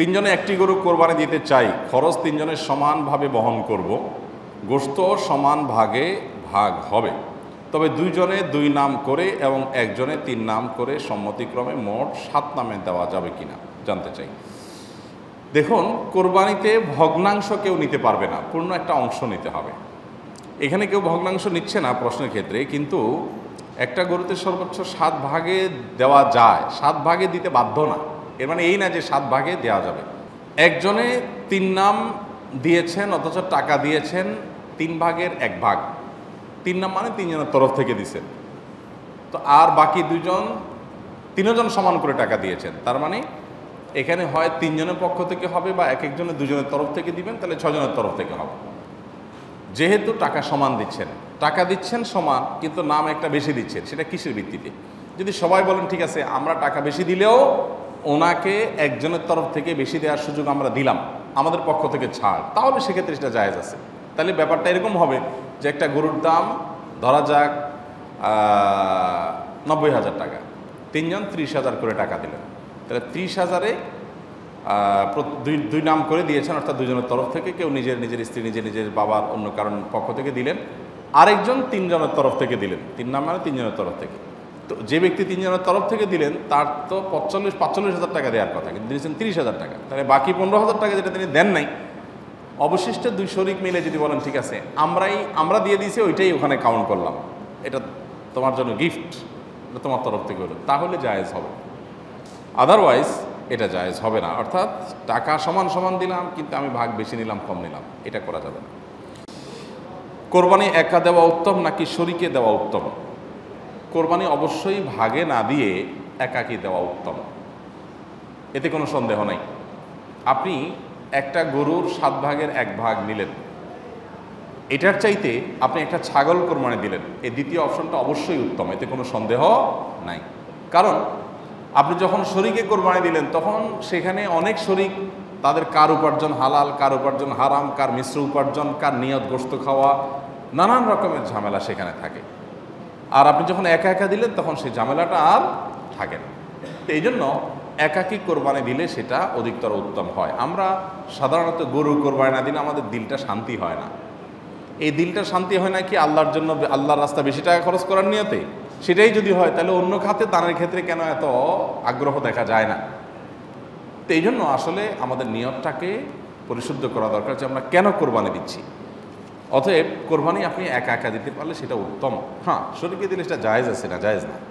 तीनजने एक गरु কোরবানি दीते चाहिए खरच तीनजने समान भावे बहन करब गोश्त समान भागे भाग होबे तबे दुइजने दुई नाम करे एवं एकजने तीन नाम करे सम्मतिक्रमे मोट सात नामे देवा जाबे किना जानते चाहिए। देखुन কোরবানিতে भग्नांश केउ निते पारबे ना, पूर्ण एकटा अंश निते होबे। एखाने केउ भग्नांश निच्छे ना प्रश्नेर क्षेत्रे, किन्तु एकटा गरुते सर्वोच्च सात भागे देवा जाय, सात भागे दिते बाध्य ना। एर माने एई ना जे सात भागे देवा जाबे। एकजने तीन नाम दिएछेन अथच टाका दिएछेन तीन भागेर एक भाग, तीन नाम माने तीनजनेर तरफ थेके दिछेन, तो आर बाकी दुइजन तीनजन समान करे टाका दिएछेन, तार माने एखाने हय तीनजनेर पक्ष थेके होबे बा एक एकजने दुइजनेर तरफ थेके दिबेन, ताहले छयजनेर तरफ थेके होबे। जेहेतु टाका समान दिच्छेन, टाका दिच्छेन समान किन्तु नाम एकटा बेशी दिच्छेन, सेटा किसेर भित्तिते? যদি সবাই বলেন ঠিক আছে আমরা টাকা বেশি দিলেও ওনাকে একজনের তরফ থেকে বেশি দেওয়ার সুযোগ আমরা দিলাম, আমাদের পক্ষ থেকে ছাড়, তাহলে সেক্ষেত্রে সেটা জায়েজ আছে। তাহলে ব্যাপারটা এরকম হবে যে একটা গরুর দাম ধরা যাক 90,000 টাকা, তিনজন 30,000 করে টাকা দিলেন, তাহলে 30,000-এ দুই নাম করে দিয়েছেন, অর্থাৎ দুজনের তরফ থেকে, কেউ নিজের নিজের স্ত্রী নিজের নিজের বাবার অন্য কারণ পক্ষ থেকে দিলেন, আরেকজন তিনজনের তরফ থেকে দিলেন, তিন নাম মানে তিনজনের তরফ থেকে। তো যে ব্যক্তি তিনজনের তরফ থেকে দিলেন তার তো 45,000 টাকা দেওয়ার কথা, কিন্তু দিয়েছেন 30,000 টাকা, তাহলে বাকি 15,000 টাকা যেটা তিনি দেন নাই, অবশিষ্ট দুই শরিক মিলে যদি বলেন ঠিক আছে আমরা দিয়ে দিয়েছি ওইটাই ওখানে কাউন্ট করলাম, এটা তোমার জন্য গিফট, এটা তোমার তরফ থেকে হলো, তাহলে জায়েজ হবে। আদারওয়াইজ এটা জায়েজ হবে না, অর্থাৎ টাকা সমান সমান দিলাম কিন্তু আমি ভাগ বেশি নিলাম কম নিলাম, এটা করা যাবে না। কোরবানি একা দেওয়া উত্তম নাকি শরিকে দেওয়া উত্তম? কোরবানি অবশ্যই ভাগে না দিয়ে একাকি দেওয়া উত্তম, এতে কোনো সন্দেহ নাই। আপনি একটা গরুর 1/7 ভাগ নিলেন, এটার চাইতে আপনি একটা ছাগল কোরবানি দিলেন, এই দ্বিতীয় অপশনটা অবশ্যই উত্তম, এতে কোনো সন্দেহ নাই। কারণ আপনি যখন শরীকে কোরবানি দিলেন তখন সেখানে অনেক শরীক, তাদের কার উপার্জন হালাল, কার উপার্জন হারাম, কার মিশ্র উপার্জন, কার নিয়ত গোশত খাওয়া, নানান রকমের ঝামেলা সেখানে থাকে। আর আপনি যখন একা একা দিলেন তখন সেই ঝামেলাটা আর থাকে না। তো এই জন্য একাকি কোরবানি দিলে সেটা অধিকতর উত্তম হয়। আমরা সাধারণত গরু কোরবানি না দিলে আমাদের দিলটা শান্তি হয় না। এই দিলটা শান্তি হয় না কি আল্লাহর জন্য, আল্লাহর রাস্তা বেশি টাকা খরচ করার নিয়তে, সেটাই যদি হয় তাহলে অন্য খাতে দানের ক্ষেত্রে কেন এত আগ্রহ দেখা যায় না? তো এই জন্য আসলে আমাদের নিয়তটাকে পরিশুদ্ধ করা দরকার যে আমরা কেন কোরবানি দিচ্ছি। অতএব কোরবানি আপনি একা একা দিতে পারলে সেটা উত্তম। হ্যাঁ, শরীকে দিলে সেটা জায়েজ আছে না, জায়েজ না।